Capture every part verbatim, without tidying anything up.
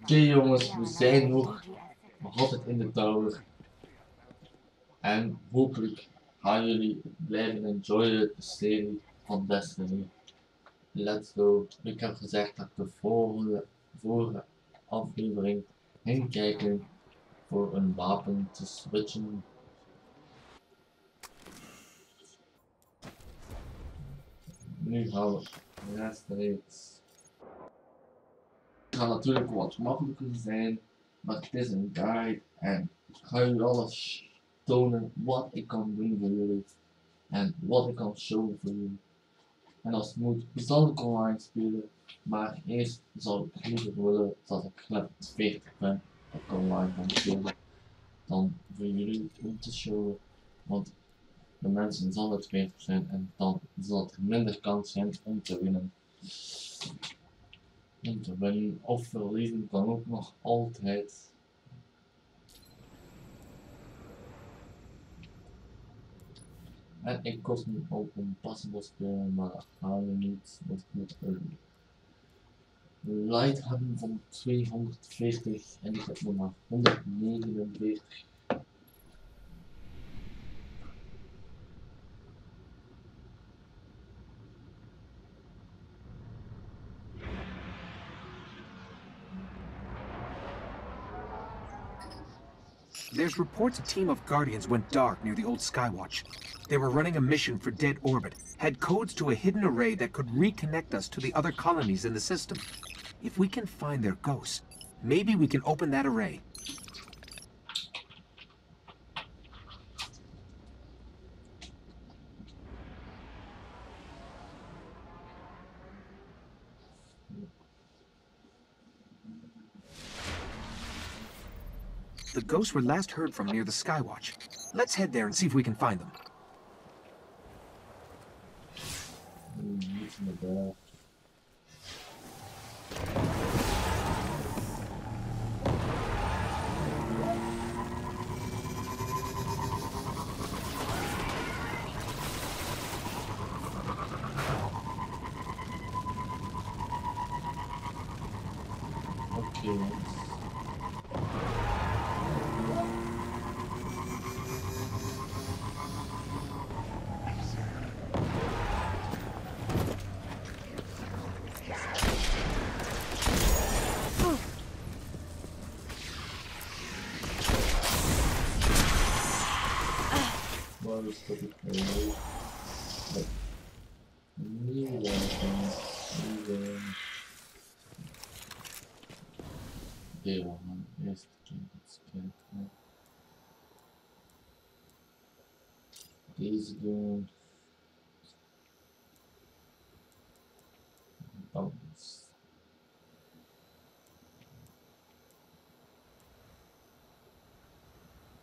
Oké jongens, we zijn nog altijd in de tower. En hopelijk gaan jullie blijven enjoyen de serie van Destiny. Let's go. Ik heb gezegd dat ik de vorige, vorige aflevering ging kijken voor een wapen te switchen. Nu gaan we rechtstreeks. Het gaat natuurlijk wat makkelijker zijn, maar het is een guide en ik ga jullie alles tonen wat ik kan doen voor jullie en wat ik kan showen voor jullie. En als het moet, zal ik online spelen, maar eerst zal ik liever willen dat ik level veertig ben dat ik online kan spelen dan voor jullie om te showen, want de mensen zal het veertig zijn en dan zal het minder kans zijn om te winnen. Om te winnen of verliezen kan ook nog altijd. En ik kost nu ook een passable spelen, maar dat gaan we niet, want ik moet early. Light hebben van tweehonderdveertig en ik heb nog maar honderdnegenenveertig. There's reports a team of Guardians went dark near the old Skywatch. They were running a mission for Dead Orbit, had codes to a hidden array that could reconnect us to the other colonies in the system. If we can find their ghosts, maybe we can open that array. The ghosts were last heard from near the Skywatch. Let's head there and see if we can find them. Okay. Oké, wel mijn eerste keer dat kijken. Deze doen. Bounce.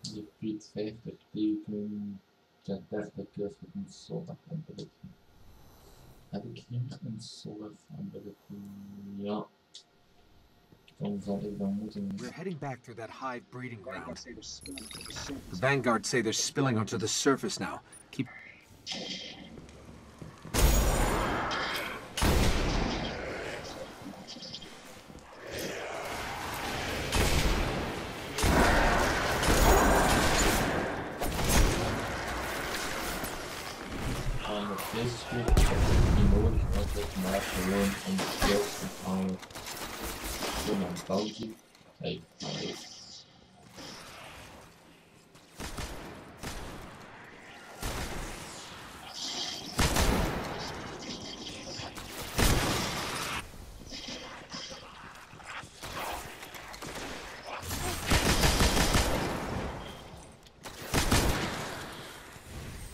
Je piet vijftig teken. Ja, dertig keer met een solar ability. Heb ik hier een solar ability? Ja. We're heading back through that hive breeding ground. The Vanguards say they're spilling onto the surface now. Keep. Bounty. Hey, hey.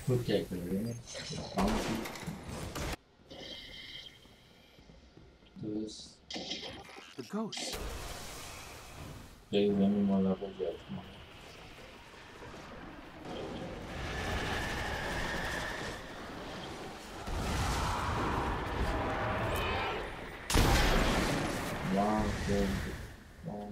Goed kijken erin. Bounty. Dus. The ghost. Deze zijn maar level vijftig. Wauw, deze. Wauw.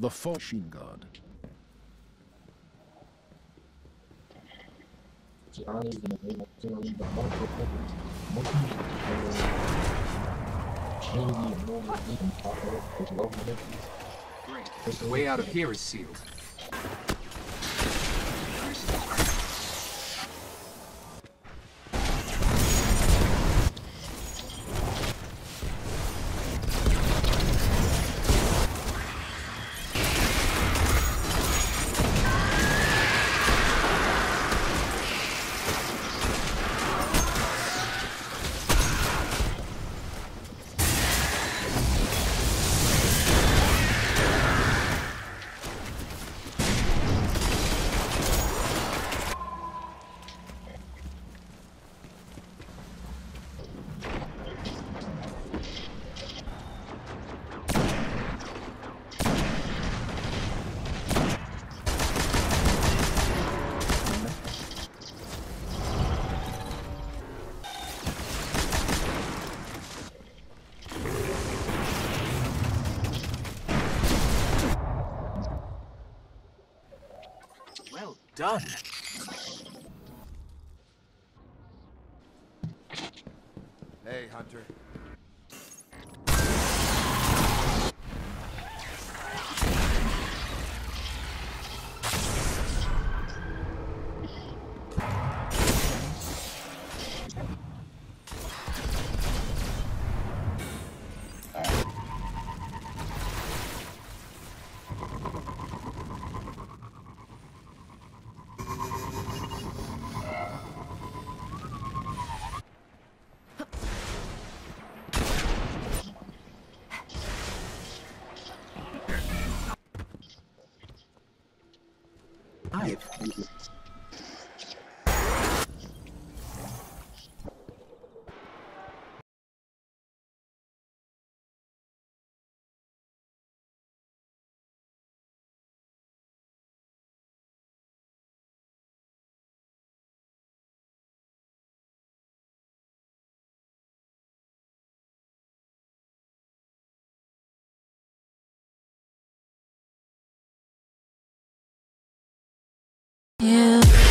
The fortune god. The way out of here is sealed. Done. Hey, Hunter. Yeah.